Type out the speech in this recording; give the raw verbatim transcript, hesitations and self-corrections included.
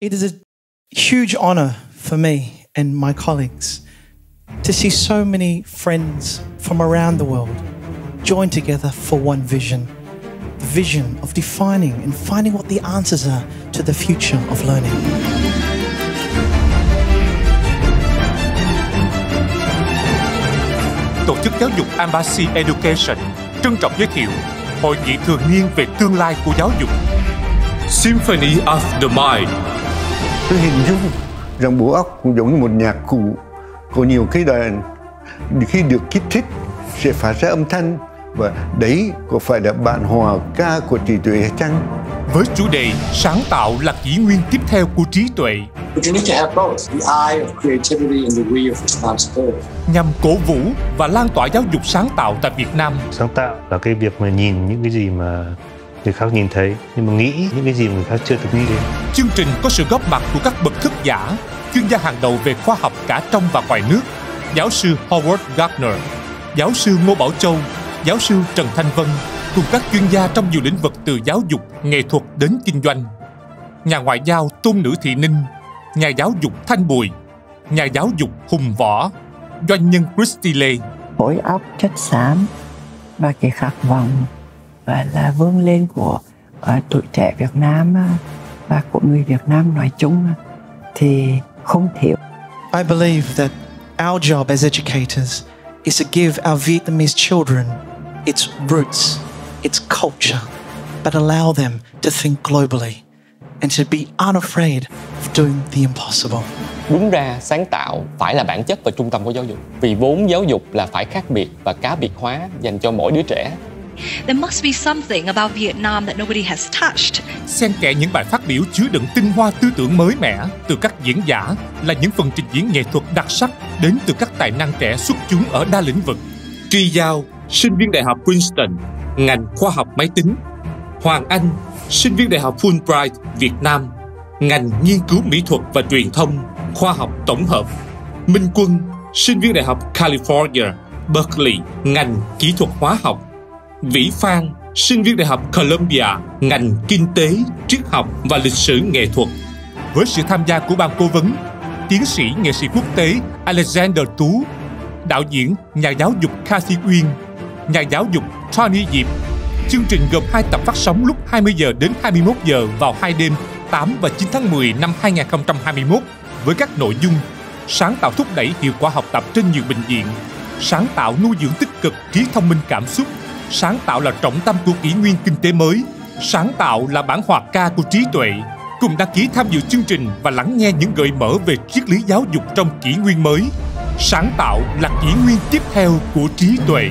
It is a huge honor for me and my colleagues to see so many friends from around the world join together for one vision, the vision of defining and finding what the answers are to the future of learning. Tổ chức giáo dục Embassy Education trân trọng giới thiệu Hội nghị thường niên về tương lai của giáo dục. Symphony of the Mind. Tôi hình dung rằng bộ óc cũng giống như một nhạc cụ có nhiều cây đàn. Khi được kích thích sẽ phát ra âm thanh, và đấy có phải là bản hòa ca của trí tuệ chăng? Với chủ đề sáng tạo là kỷ nguyên tiếp theo của trí tuệ, nhằm cổ vũ và lan tỏa giáo dục sáng tạo tại Việt Nam. Sáng tạo là cái việc mà nhìn những cái gì mà người khác nhìn thấy, nhưng mà nghĩ những cái gì mà người khác chưa từng nghĩ đến. Chương trình có sự góp mặt của các bậc thức giả, chuyên gia hàng đầu về khoa học cả trong và ngoài nước, giáo sư Howard Gardner, giáo sư Ngô Bảo Châu, giáo sư Trần Thanh Vân, cùng các chuyên gia trong nhiều lĩnh vực từ giáo dục, nghệ thuật đến kinh doanh. Nhà ngoại giao Tôn Nữ Thị Ninh, nhà giáo dục Thanh Bùi, nhà giáo dục Hùng Võ, doanh nhân Kristy Lê. Khối óc chất xám và cái khát vọng và là vươn lên của uh, tuổi trẻ Việt Nam và của người Việt Nam nói chung thì không thiếu. I believe that our job as educators is to give our Vietnamese children its roots, its culture, but allow them to think globally and to be unafraid of doing the impossible. Đúng ra sáng tạo phải là bản chất và trung tâm của giáo dục, vì vốn giáo dục là phải khác biệt và cá biệt hóa dành cho mỗi đứa trẻ. There must be something about Vietnam that nobody has touched. Xen kẽ những bài phát biểu chứa đựng tinh hoa tư tưởng mới mẻ từ các diễn giả là những phần trình diễn nghệ thuật đặc sắc đến từ các tài năng trẻ xuất chúng ở đa lĩnh vực. Kỳ Giao, sinh viên Đại học Princeton, ngành khoa học máy tính. Hoàng Anh, sinh viên Đại học Fulbright, Việt Nam, ngành nghiên cứu mỹ thuật và truyền thông, khoa học tổng hợp. Minh Quân, sinh viên Đại học California, Berkeley, ngành kỹ thuật hóa học. Vĩ Phan, sinh viên Đại học Columbia, ngành kinh tế, triết học và lịch sử nghệ thuật. Với sự tham gia của ban cố vấn, tiến sĩ nghệ sĩ quốc tế Alexander Tú, đạo diễn, nhà giáo dục Cathy Uyên, nhà giáo dục Tony Diệp. Chương trình gồm hai tập phát sóng lúc hai mươi giờ đến hai mươi mốt giờ vào hai đêm tám và chín tháng mười năm hai nghìn không trăm hai mươi mốt với các nội dung sáng tạo thúc đẩy hiệu quả học tập trên nhiều bệnh viện, sáng tạo nuôi dưỡng tích cực trí thông minh cảm xúc, sáng tạo là trọng tâm của kỷ nguyên kinh tế mới, sáng tạo là bản hòa ca của trí tuệ. Cùng đăng ký tham dự chương trình và lắng nghe những gợi mở về triết lý giáo dục trong kỷ nguyên mới. Sáng tạo là kỷ nguyên tiếp theo của trí tuệ.